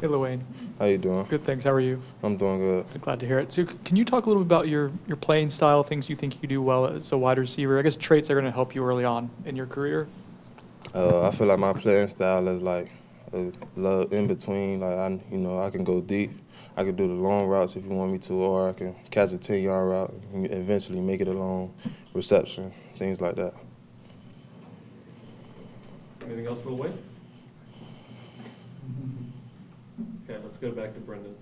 Hey, Lawayne. How you doing? Good, thanks. How are you? I'm doing good. Glad to hear it. So can you talk a little bit about your playing style, things you think you do well as a wide receiver? I guess traits that are going to help you early on in your career. I feel like my playing style is like a love in between. Like I can go deep. I can do the long routes if you want me to, or I can catch a 10-yard route and eventually make it a long reception, things like that. Anything else for Lawayne? Okay, let's go back to Brendan.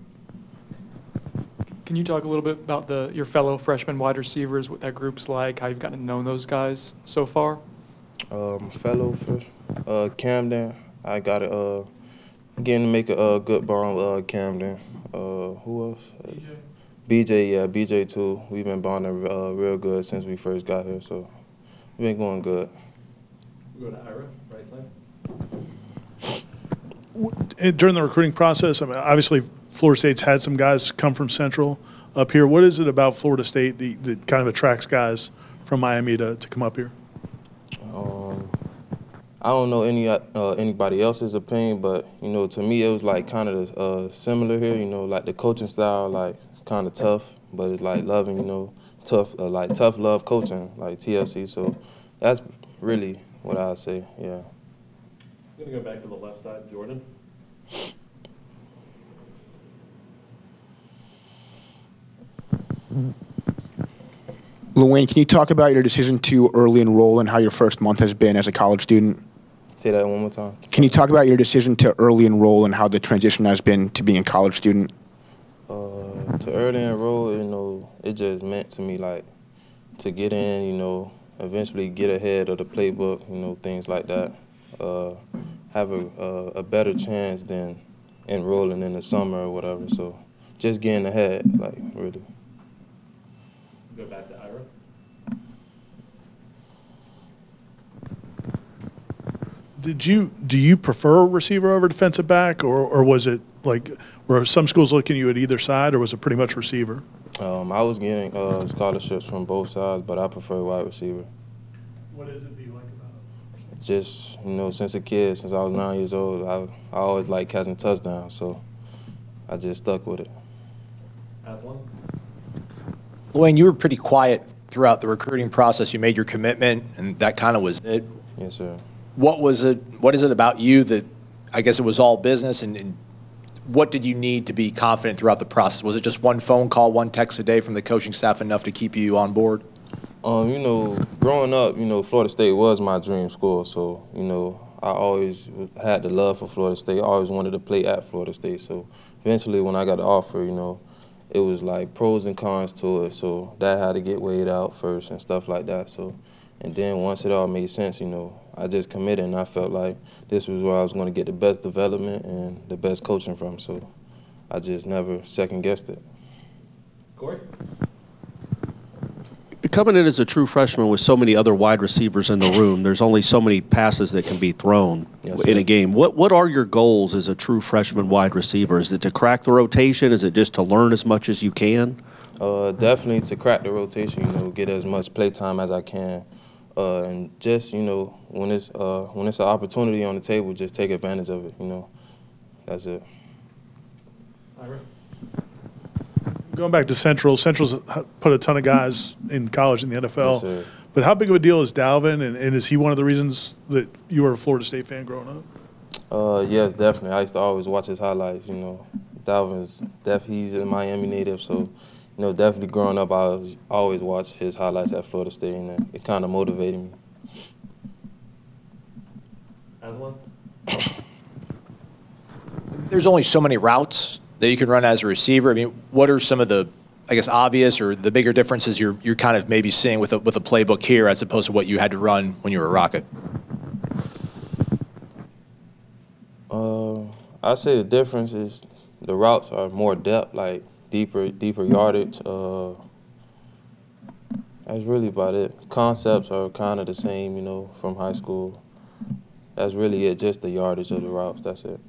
Can you talk a little bit about your fellow freshman wide receivers, what that group's like, how you've gotten to know those guys so far? Camden, I got it. Getting to make a good bond with Camden. Who else? BJ, yeah, BJ too. We've been bonding real good since we first got here, so we've been going good. We'll go to Ira, right side. During the recruiting process, I mean, obviously Florida State's had some guys come from Central up here. What is it about Florida State that kind of attracts guys from Miami to come up here? I don't know anybody else's opinion, but, you know, to me it was like kind of similar here, you know, like the coaching style, like kind of tough, but it's like loving, you know, tough love coaching, like TLC. So that's really what I would say, yeah. I'm going to go back to the left side, Jordan. Lawayne, can you talk about your decision to early enroll and how your first month has been as a college student? Say that one more time. Can you talk about your decision to early enroll and how the transition has been to being a college student? To early enroll, you know, it just meant to me, like, to get in, you know, eventually get ahead of the playbook, you know, things like that. Have a better chance than enrolling in the summer or whatever. So just getting ahead, like, really. Go back to Ira. Do you prefer receiver over defensive back, or was it like were some schools looking at you at either side, or was it pretty much receiver? I was getting scholarships from both sides, but I prefer wide receiver. What is it? Just, you know, since a kid, since I was 9 years old, I always liked catching touchdowns, so I just stuck with it. Lawayne, you were pretty quiet throughout the recruiting process. You made your commitment, and that kind of was it. Yes, sir. What is it about you that, I guess it was all business, and what did you need to be confident throughout the process? Was it just one phone call, one text a day from the coaching staff enough to keep you on board? You know, growing up, you know, Florida State was my dream school. So, you know, I always had the love for Florida State. I always wanted to play at Florida State. So eventually when I got the offer, you know, it was like pros and cons to it. So that had to get weighed out first and stuff like that. So, and then once it all made sense, you know, I just committed and I felt like this was where I was going to get the best development and the best coaching from. So I just never second-guessed it. Corey? Coming in as a true freshman with so many other wide receivers in the room, there's only so many passes that can be thrown in a game. What are your goals as a true freshman wide receiver? Is it to crack the rotation? Is it just to learn as much as you can? Definitely to crack the rotation, you know, get as much play time as I can. And just, you know, when it's an opportunity on the table, just take advantage of it, you know. That's it. Ira? Going back to Central, Central's put a ton of guys in college in the NFL. Yes, but how big of a deal is Dalvin, and is he one of the reasons that you were a Florida State fan growing up? Yes, definitely. I used to always watch his highlights, you know. Dalvin's he's a Miami native, so, you know, definitely growing up I always watched his highlights at Florida State, and it kind of motivated me. There's only so many routes that you can run as a receiver. I mean, what are some of the, I guess, obvious or the bigger differences you're kind of maybe seeing with a playbook here as opposed to what you had to run when you were a Rocket? I'd say the difference is the routes are more depth, like deeper yardage. That's really about it. Concepts are kind of the same, you know, from high school. That's really it, just the yardage of the routes, that's it.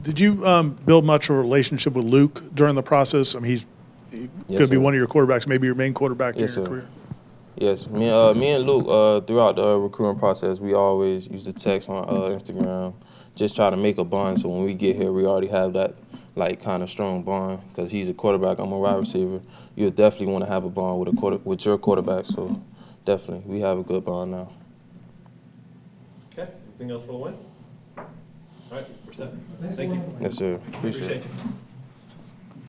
Did you build much of a relationship with Luke during the process? I mean, he's going to be one of your quarterbacks, maybe your main quarterback in your career. Yes, me and Luke, throughout the recruiting process, we always use the text on Instagram, just try to make a bond. So when we get here, we already have that like kind of strong bond because he's a quarterback, I'm a wide receiver. You'll definitely want to have a bond with your quarterback. So definitely, we have a good bond now. Okay, anything else for the win? All right, we're set. Thank you. Yes, sir. Appreciate it.